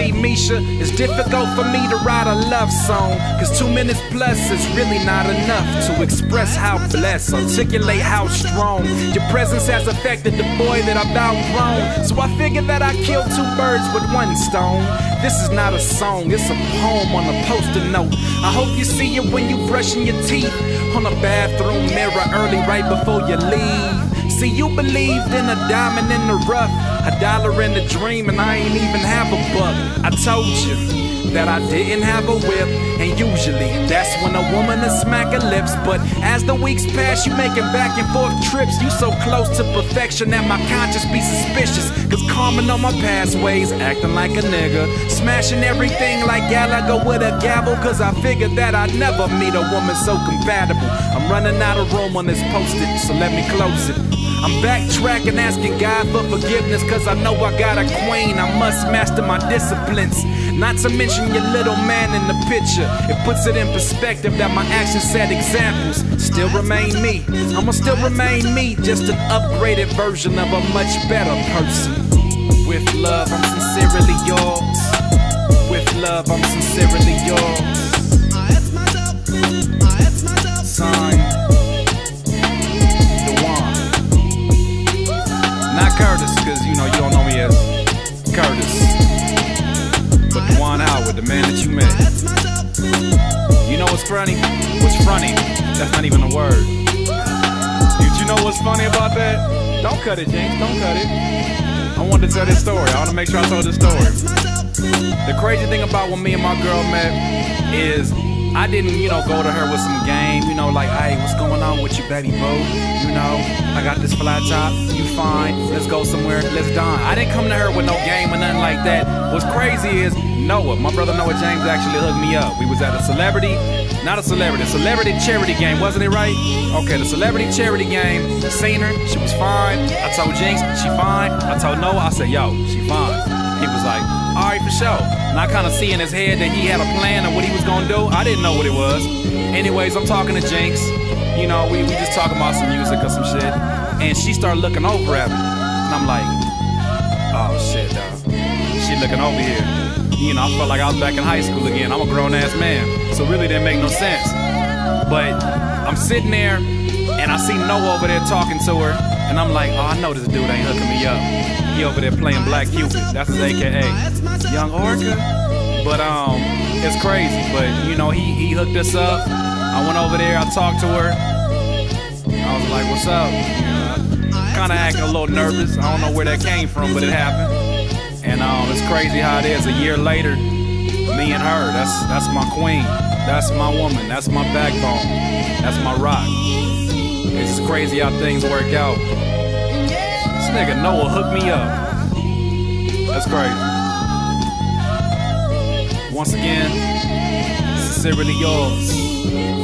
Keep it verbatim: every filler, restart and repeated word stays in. see, Misha, it's difficult for me to write a love song, cause two minutes plus is really not enough to express how blessed, articulate how strong your presence has affected the boy that I've outgrown. So I figured that I killed two birds with one stone. This is not a song, it's a poem on a poster note. I hope you see it when you brushing your teeth, on a bathroom mirror early right before you leave. See, you believed in a diamond in the rough, a dollar in a dream, and I ain't even have a buck. I told you that I didn't have a whip, and usually that's when a woman will smack her lips. But as the weeks pass, you making back and forth trips. You so close to perfection that my conscience be suspicious, cause karma on my pathways, acting like a nigga, smashing everything like Galaga with a gavel, cause I figured that I'd never meet a woman so compatible. I'm running out of room on this post-it, so let me close it. I'm backtracking, asking God for forgiveness, cause I know I got a queen, I must master my disciplines. Not to mention your little man in the picture, it puts it in perspective that my actions set examples. Still remain me, I'ma still remain me, just an upgraded version of a much better person. With love, I'm sincerely yours. With love, I'm sincerely yours. Signed, Curtis, cause you know you don't know me as Curtis, but Juan Howard, the man that you met. You know what's funny? What's funny? That's not even a word. Did you know what's funny about that? Don't cut it, James, don't cut it. I wanted to tell this story, I want to make sure I told this story. The crazy thing about when me and my girl met is I didn't, you know, go to her with some game, you know, like, hey, what's going on with you, baby boo? You know, I got this fly top, you fine, let's go somewhere, let's dine. I didn't come to her with no game or nothing like that. What's crazy is Noah, my brother Noah James actually hooked me up. We was at a celebrity, not a celebrity, celebrity charity game, wasn't it right? Okay, the celebrity charity game, seen her, she was fine. I told Jinx, she fine. I told Noah, I said, yo, she fine. He was like, all right, for sure. And I kind of see in his head that he had a plan of what he was going to do. I didn't know what it was. Anyways, I'm talking to Jinx. You know, we, we just talking about some music or some shit. And she started looking over at me. And I'm like, oh, shit, dog. She looking over here. You know, I felt like I was back in high school again. I'm a grown-ass man. So really didn't make no sense. But I'm sitting there, and I see Noah over there talking to her. And I'm like, oh, I know this dude ain't hooking me up. He over there playing Black Cupid, that's his A K A Young Orca. But um, it's crazy. But you know, he he hooked us up. I went over there, I talked to her. I was like, "What's up?" You know, kind of acting a little nervous. I don't know where that came from, but it happened. And um, it's crazy how it is. A year later, me and her. That's that's my queen. That's my woman. That's my backbone. That's my rock. It's just crazy how things work out. Nigga Noah hooked me up. That's crazy. Once again, sincerely yours.